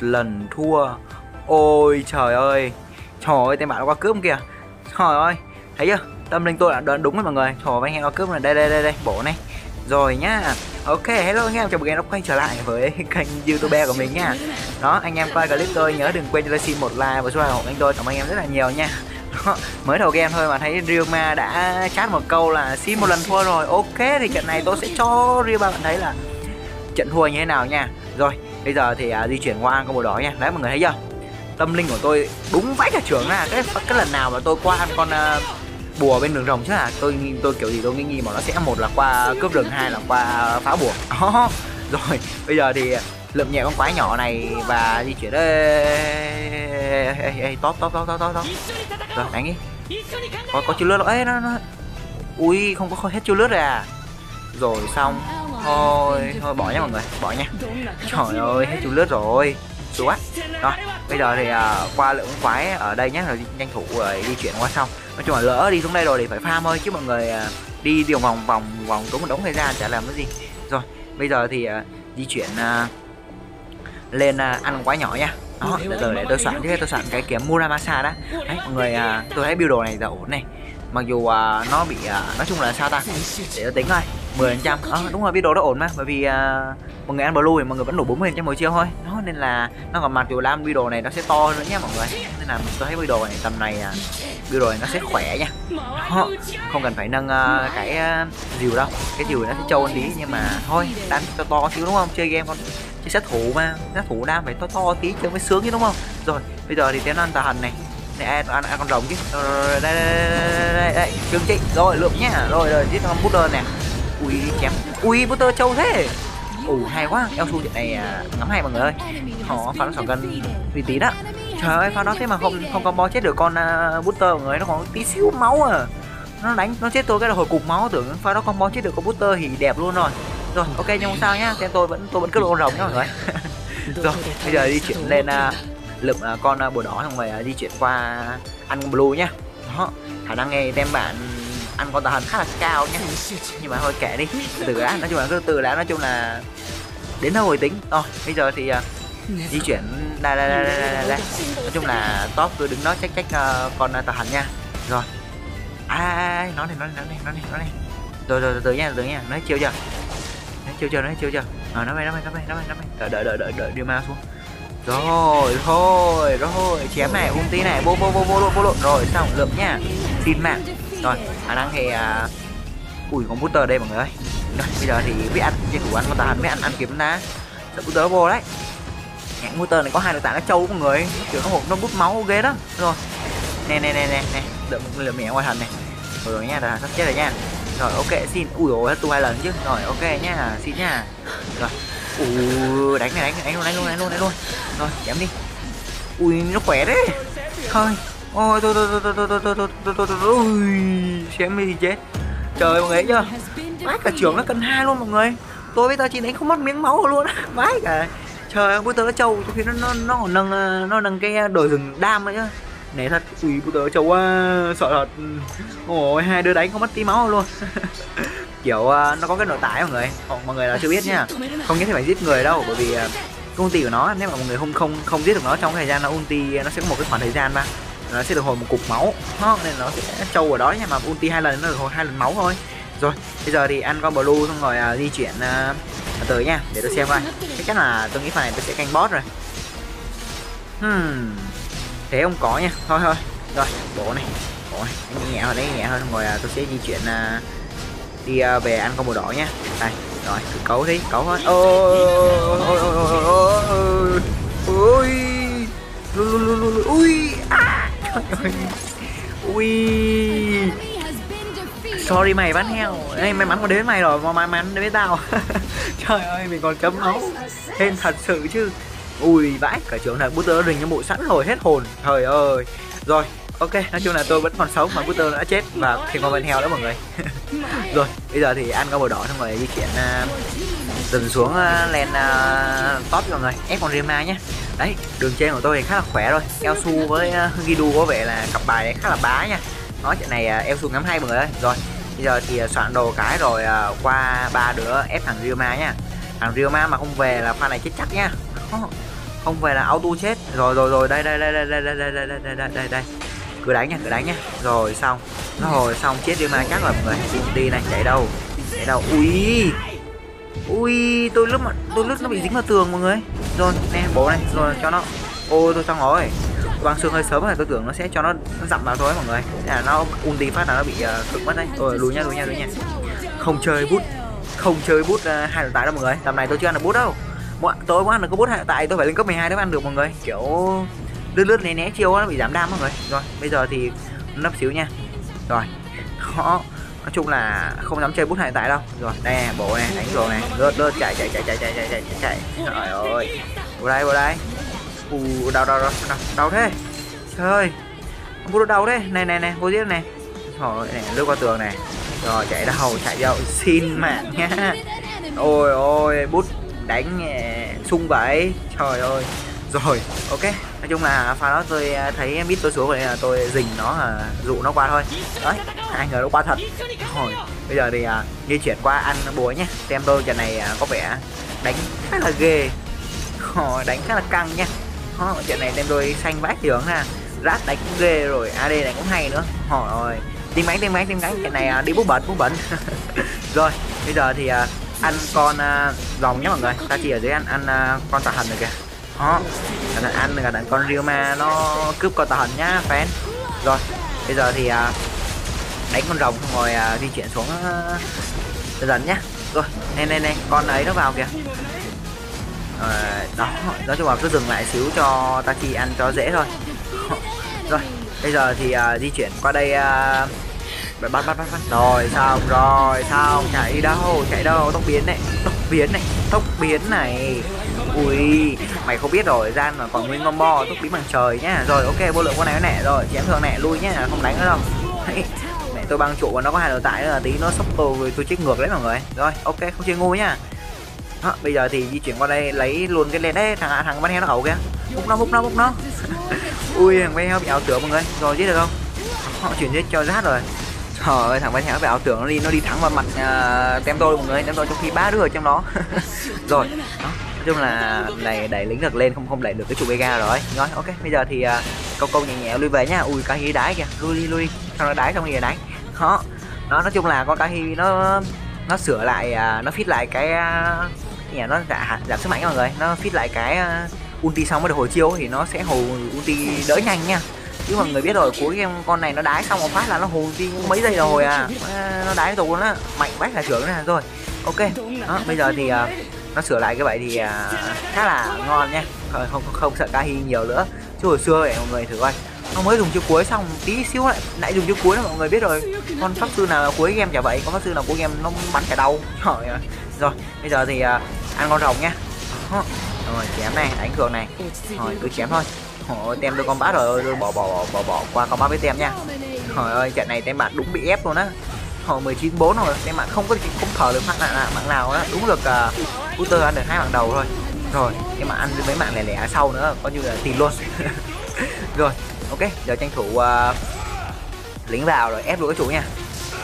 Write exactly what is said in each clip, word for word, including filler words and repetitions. lần thua. Ôi trời ơi, trời ơi, tên bạn nó qua cướp kìa. Trời ơi, thấy chưa, tâm linh tôi đã đoán đúng rồi mọi người. Trời ơi, anh em qua cướp này, đây đây đây đây, bổ này. Rồi nhá. Ok, hello anh em, chào mừng anh em đã quay trở lại với kênh YouTube của mình nha. Đó, anh em coi clip tôi nhớ đừng quên cho tôi xin một like và số ủng hộ kênh tôi, cảm ơn anh em rất là nhiều nha. Đó, mới đầu game thôi mà thấy Ryuma đã chat một câu là xin một lần thua rồi. Ok, thì trận này tôi sẽ cho Ryuma bạn thấy là trận thua như thế nào nha. Rồi, bây giờ thì à, di chuyển qua con bộ đỏ nha. Đấy mọi người thấy chưa? Tâm linh của tôi đúng vãi cả trưởng là cái cái lần nào mà tôi qua ăn con à, bùa bên đường rồng chứ là tôi tôi kiểu gì tôi nghĩ nghi mà nó sẽ một là qua cướp rừng, hai là qua phá bùa. Đó. Rồi, bây giờ thì lượm nhẹ con quái nhỏ này và di chuyển đây. Top top top top top. Rồi, đánh đi. Có có chiêu lướt rồi. Ê nó nó. Ui, không có hết chiêu lướt rồi à. Rồi xong. Thôi, thôi bỏ nha mọi người, bỏ nha. Trời ơi, hết chiêu lướt rồi. Rồi, bây giờ thì uh, qua lượng quái ở đây nhé, rồi nhanh thủ rồi di chuyển qua xong. Nói chung là lỡ đi xuống đây rồi thì phải farm thôi chứ mọi người uh, đi điều vòng vòng vòng tốn một đống thời gian chả làm cái gì. Rồi bây giờ thì uh, di chuyển uh, lên uh, ăn quái nhỏ nha. Đó, để, để, để tôi soạn chứ tôi soạn cái kiếm Muramasa đã. Đấy, mọi người uh, tôi thấy build đồ này là ổn này. Mặc dù uh, nó bị uh, nói chung là sao ta, để tôi tính thôi. mười phần trăm, ờ, đúng rồi, biết đồ đó ổn mà. Bởi vì uh, mọi người ăn blue thì mọi người vẫn đủ bốn mươi phần trăm mỗi chiêu thôi. Đó, nên là nó còn mặt dù làm video đồ này nó sẽ to nữa nha mọi người. Nên là tôi thấy video đồ này tầm này uh, video đồ này nó sẽ khỏe nha. Đó, không cần phải nâng uh, cái uh, dìu đâu. Cái dìu nó sẽ trâu tí nhưng mà thôi, đam to to xíu đúng không? Chơi game con chơi sát thủ mà, sát thủ đam phải to to tí chơi mới sướng chứ đúng không? Rồi, bây giờ thì tiến ăn tà hần này. Này ai, ai, ai con rồng chứ. Rồi, rồi, đây đây đây đây, chương trình. Rồi, lượm nhá. Rồi rồi, giết con Booter nè. Ui chém, ui Booter trâu thế. Ủ hay quá, eo su chuyện này à, ngắm hay mọi người ơi. Họ phá nó sỏ gần vì tí đó. Trời ơi phá nó thế mà không không combo chết được con uh, Booter mọi người, nó còn tí xíu máu à. Nó đánh nó chết tôi cái là hồi cục máu, tưởng phá nó combo chết được con Booter thì đẹp luôn rồi. Rồi ok nhưng không sao nhá, xem tôi vẫn tôi vẫn cứ lộ rồng nhá mọi người. Rồi bây giờ di chuyển lên uh, lượm uh, con uh, bùa đỏ xong rồi uh, di chuyển qua ăn blue nhá. Đó, khả năng nghe đem bạn ăn con tà hần khá là cao nhá, nhưng mà thôi kệ đi, từ đã, nói chung là cứ từ đã, nói chung là đến đâu hồi tính. Rồi bây giờ thì uh, di chuyển đây đây đây đây đây, nói chung là top cứ đứng đó trách trách uh, con tà hần nha. Rồi ai nó này nó này nó này nó này nó này, rồi rồi từ nha từ nha, nói chiêu chưa, nói chiêu chưa, nói chiêu chưa, à, nó bay nó bay nó bay nó bay nó bay, đợi đợi đợi đợi đưa ma xuống. Rồi thôi rồi chém này, ulti này, vô vô vô vô lộn vô lộn, rồi xong lượm nha, tin mạng. Rồi, khả năng thì à... ui có Booter đây mọi người ơi. Rồi, bây giờ thì biết ăn trên thủ ăn con tà hẳn biết ăn ăn kiếm đá. Đợi Booter vô đấy. Nhạc Booter này có hai đợt tả nó trâu mọi người, kiểu nó hộp nó bút máu ghê đó. Rồi. Nè nè nè nè nè, đợi lượng mẹ ngoài thần này. Rồi rồi nha, là sắp chết rồi nha. Rồi ok xin. Ui dồi ôi, tu hai lần chứ. Rồi ok nha, xin nha. Rồi. Ui đánh này đánh, đánh luôn, đánh luôn, đánh luôn, đánh luôn. Rồi, chém đi. Ui nó khỏe đấy. Thôi. Ôi thôi thôi thôi thôi thôi thôi thôi thôi thôi thôi thôi chết. Trời mọi người thấy chưa, vãi cả trưởng nó cần hai luôn mọi người. Tôi với tao chỉ đánh không mất miếng máu luôn á, vãi cả. Trời ơi Booter nó trâu, trong khi nó nó nó còn nâng nó nâng cái đồi rừng đam nữa nhá. Nè thật, ui Booter nó trâu quá, sợ thật. Ôi hai đứa đánh không mất tí máu luôn. Kiểu nó có cái nội tại mọi người, mọi người là chưa biết nha. Không nhất thiết phải giết người đâu, bởi vì công ty của nó nếu mà mọi người không không không giết được nó trong thời gian nó ulti, nó sẽ có một cái khoảng thời gian mà nó sẽ được hồi một cục máu, nó nên nó sẽ trâu ở đó nha, mà ulti hai lần nó được hồi hai lần máu thôi. Rồi bây giờ thì ăn con blue xong rồi uh, di chuyển uh, tới nha, để tôi xem coi. Chắc chắn là tôi nghĩ phần này tôi sẽ canh boss rồi. Hmm. Thế không có nha, thôi thôi. Rồi bộ này, bộ này đánh nhẹ hơn, đánh nhẹ hơn rồi uh, tôi sẽ di chuyển uh, đi uh, về ăn con màu đỏ nha. Đây, rồi cứ cấu đi, cấu thôi. Ôi ôi ôi ôi ôi. Ui. Ui. Sorry mày bán heo. Ê, may mắn còn đến với mày rồi, mà may mắn đến với tao. Trời ơi, mình còn cấm máu. Hên thật sự chứ. Ui vãi cả trường này, Booter đình cho bộ sẵn rồi hết hồn. Trời ơi. Rồi, ok, nói chung là tôi vẫn còn sống mà Booter đã chết và thì còn bán heo đó mọi người. Rồi, bây giờ thì ăn con bò đỏ xong rồi di chuyển uh, dần xuống uh, lên uh, top mọi người, ép con Ryuma nhé. Đấy, đường trên của tôi thì khá là khỏe rồi. Elsu với uh, Gidu có vẻ là cặp bài này khá là bá nha. Nói chuyện này uh, Elsu ngắm hay mọi người ơi. Rồi, bây giờ thì uh, soạn đồ cái rồi uh, qua ba đứa ép thằng Ryuma nha. Thằng Ryuma mà không về là pha này chết chắc nha. Không, không phải là auto chết. Rồi rồi rồi, đây đây đây đây đây đây đây đây đây đây đây, cứ đánh nha, cứ đánh nha. Rồi xong, nó hồi xong chết đi mà chắc là người đi này, chạy đâu, chạy đâu. Ui ui, tôi lúc mà tôi lúc nó bị dính vào tường mọi người. Rồi nè bố này, rồi cho nó. Ôi tôi xong rồi, Quang Sương hơi sớm rồi, tôi tưởng nó sẽ cho nó, nó dặm vào thôi mọi người. Thế là nó ulti phát là nó bị uh, cực mất đấy. Rồi lùi nha, lùi nha, lùi nha. Không chơi bút, không chơi bút uh, hai tại đâu mọi người. Tầm này tôi chưa ăn được bút đâu. Mọi tôi muốn ăn được có bút hai tại, tôi phải lên cấp mười hai mới ăn được mọi người. Kiểu lướt lướt né né chiêu nó bị giảm đam mọi người. Rồi bây giờ thì nấp xíu nha. Rồi họ nói chung là không dám chơi bút hai tại đâu. Rồi nè bộ này, đánh rồi này, lướt lướt chạy chạy chạy chạy chạy chạy chạy chạy. Trời ơi, vô đây vô đây. Ui, đau, đau, đau, đau, đau thế. Trời ơi, ông bút đau thế. Này, này, này, vô giết này. Rồi, này, lướt qua tường này. Rồi, chạy đầu, chạy dậu, xin mạng nha. Ôi, ôi, bút đánh sung vậy. Trời ơi. Rồi, ok. Nói chung là pha đó tôi thấy mít tôi xuống rồi nên là tôi dình nó, dụ nó qua thôi. Đấy, hai người nó qua thật. Rồi, bây giờ thì di chuyển qua ăn búa nhé. Xem tôi trận này có vẻ đánh khá là ghê. Rồi, đánh khá là căng nha. Họ trận này đem đôi xanh vãi trưởng ha, rát đánh cũng ghê rồi, a đê này cũng hay nữa. Họ rồi tim bánh tim bánh tim bánh trận này à, đi bút bẩn bút bẩn. Rồi bây giờ thì à, ăn con à, rồng nhé mọi người, ta chỉ ở dưới ăn ăn à, con tà hần rồi kìa. Họ là ăn là con Ryoma nó cướp con tà hần nhá fan. Rồi bây giờ thì à, đánh con rồng rồi à, di chuyển xuống à, dần nhá. Rồi này này này, con ấy nó vào kìa. À, đó, nói chung là cứ dừng lại xíu cho Tachi ăn cho dễ thôi. Rồi, bây giờ thì uh, di chuyển qua đây uh... bắt, bắt, bắt, bắt. Rồi, xong, rồi, xong, chạy đâu, chạy đâu, tốc biến này, tốc biến này, tốc biến này. Ui, mày không biết rồi, gian mà còn nguyên combo, tốc biến bằng trời nhá. Rồi, ok, vô lượng con này nè, rồi, chém thường nè, lui nhá, không đánh nữa đâu. Mẹ tôi băng trụ và nó có hai đầu tải nữa là tí nó sốc tôi, tôi chết ngược đấy mọi người. Rồi, ok, không chơi ngu nhá. À, bây giờ thì di chuyển qua đây lấy luôn cái lên đấy, thằng thằng bắt heo nó ẩu kìa, múc nó múc nó múc nó. Ui thằng bắt heo bị ảo tưởng mọi người. Rồi giết được không? Họ chuyển giết cho rát rồi. Trời ơi thằng bắt heo bị ảo tưởng, nó đi nó đi thẳng vào mặt uh, tem tôi mọi người, tem tôi trong khi ba đứa ở trong đó. Rồi đó, nói chung là đẩy đẩy lính được lên, không không đẩy được cái trụ Vega rồi. Rồi ok, bây giờ thì uh, câu câu nhẹ nhẹ lui về nhá. Ui cái hí đái kìa, lui đi lui, xong nó đái xong thì đánh đó. Nó nói chung là con cái hí nó nó sửa lại uh, nó fit lại cái uh, nhà nó giảm, giảm sức mạnh mọi người, nó fit lại cái uh, ulti xong mới được hồi chiêu thì nó sẽ hồi ulti đỡ nhanh nha. Chứ mọi người biết rồi, cuối game con này nó đái xong một phát là nó hồi ulti mấy giây rồi à, nó đái tù luôn á, mạnh bách là trưởng nè. Rồi ok đó, bây giờ thì uh, nó sửa lại cái vậy thì uh, khá là ngon nha, không không, không sợ Kahi nhiều nữa. Chứ hồi xưa vậy mọi người thử coi, nó mới dùng chiêu cuối xong tí xíu lại lại dùng chiêu cuối là mọi người biết rồi, con pháp sư nào cuối game chả vậy, con pháp sư nào cuối game nó bắn cả đầu. Trời ơi. Rồi bây giờ thì uh, ăn con rồng nhá. Rồi chém này, đánh cường này, rồi cứ chém thôi. Ôi tem tôi con bát rồi, tôi bỏ bỏ bỏ bỏ qua con bát với tem nha. Trời ơi trận này tem bạn đúng bị ép luôn á, hồi mười chín bốn rồi, tem bạn không có không thở được mạng nào mạng nào á, đúng được booster uh, ăn được hai mạng đầu thôi. Rồi nhưng mà ăn được mấy mạng lẻ lẻ sau nữa coi như là tìm luôn. Rồi ok, giờ tranh thủ uh, lính vào rồi ép đuổi chủ nha.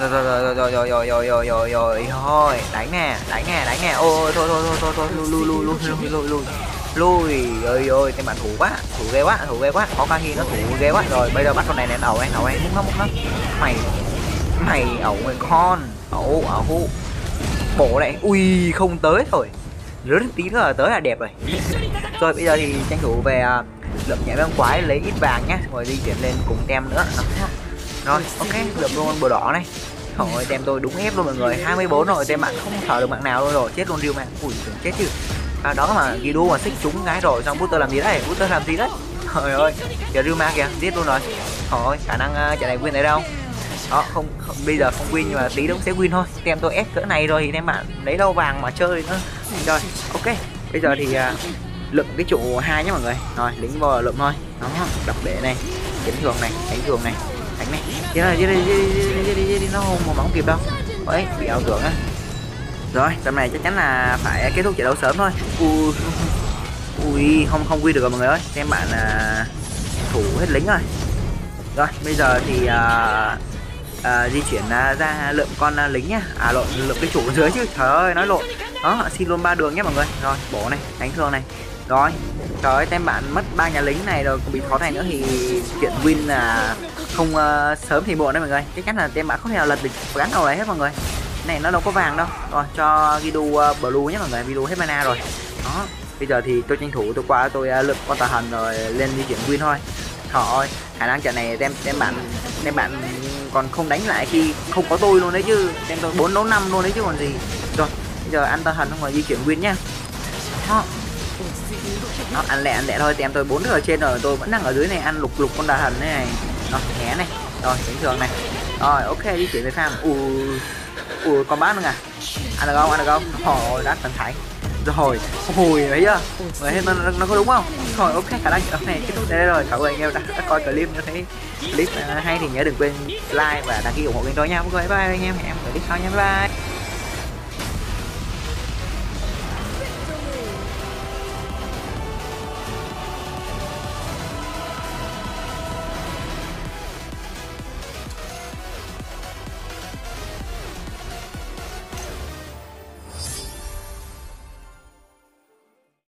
Rồi rồi rồi rồi rồi rồi rồi rồi rồi rồi thôi, đánh nè, đánh nè, đánh nè. Ôi thôi thôi thôi thôi thôi, lui lui lui lui lui lui lui lui. Ơi ơi cái bạn thủ quá, thủ ghê quá, thủ ghê quá, có Kahi nó thủ ghê quá. Rồi bây giờ bắt con này lên, ẩu anh ẩu anh múc nó múc nó, mày mày ẩu người con, ẩu ẩu bổ lại. Ui không tới rồi, lướt tí nữa là tới là đẹp rồi. Rồi bây giờ thì tranh thủ về lượm nhảy băng quái lấy ít vàng nhá, rồi di chuyển lên cùng tem nữa. Rồi ok, lượm luôn con bờ đỏ này. Thôi tem tôi đúng ép luôn mọi người, hai mươi bốn rồi, tem bạn không thở được mạng nào luôn rồi, chết luôn riêu mạng. Ui tưởng chết chứ. À đó mà ghi đu mà xích trúng gái rồi, xong booster làm gì đấy, booster làm gì đấy. Trời ơi, giờ riêu ma kìa, giết luôn rồi. Thôi khả năng uh, trận này win đấy đâu. Đó không, không bây giờ không win nhưng mà tí nữa sẽ win thôi. Tem tôi ép cỡ này rồi thì tem bạn lấy đâu vàng mà chơi nữa. Rồi ok, bây giờ thì uh, lượm cái trụ hai nhé mọi người. Rồi lính vào lượm thôi. Đó, đập bể này, chấn thường này, đánh thường này. Đánh này, thế này, thế này, thế này, thế nó không mà không kịp đâu. Đấy, bị ảo tưởng á. Rồi, tầm này chắc chắn là phải kết thúc trận đấu sớm thôi. Ui, ui không không quy được rồi mọi người ơi. Xem bạn là thủ hết lính rồi. Rồi, bây giờ thì à, à, di chuyển ra lượm con lính nhá. À lộn, lượm cái chủ dưới chứ. Trời ơi, nói lộn. Đó, xin luôn ba đường nhé mọi người. Rồi, bổ này, đánh thương này, Rồi, trời ơi, tem bạn mất ba nhà lính này rồi, còn bị khó này nữa thì chuyện win là không uh, sớm thì muộn đấy mọi người. Cái cách là tem bạn không thể nào lật được gắn đầu đấy hết mọi người. Cái này nó đâu có vàng đâu. Rồi, cho Gidu uh, blue nhé mọi người, Gidu hết mana rồi. Đó, bây giờ thì tôi tranh thủ tôi qua tôi uh, lượm con tà hần rồi lên di chuyển win thôi. Trời ơi, khả năng trận này tem tem bạn tem bạn còn không đánh lại khi không có tôi luôn đấy chứ. Tem tôi bốn đấu năm luôn đấy chứ còn gì. Rồi, bây giờ ăn tà hần không rồi di chuyển win nhá. Đó. Đó, ăn lẹ ăn lẹ thôi, tem tôi bốn đứa ở trên rồi, tôi vẫn đang ở dưới này ăn lục lục con đà thần thế này. Rồi hé này, rồi bình thường này, rồi ok đi chuyển về farm. Ui ui con bát nữa à, ăn được không, ăn được không, hồi đắt thần thái rồi, hồi đấy chưa người hết nó, nó có đúng không rồi. Ok khả năng ở này kết thúc đây rồi. Cảm ơn anh em đã, đã coi clip, nếu thấy clip hay thì nhớ đừng quên like và đăng ký ủng hộ kênh tôi nha mọi người. Bye bye anh em, hẹn em clip sau nha, bye bye.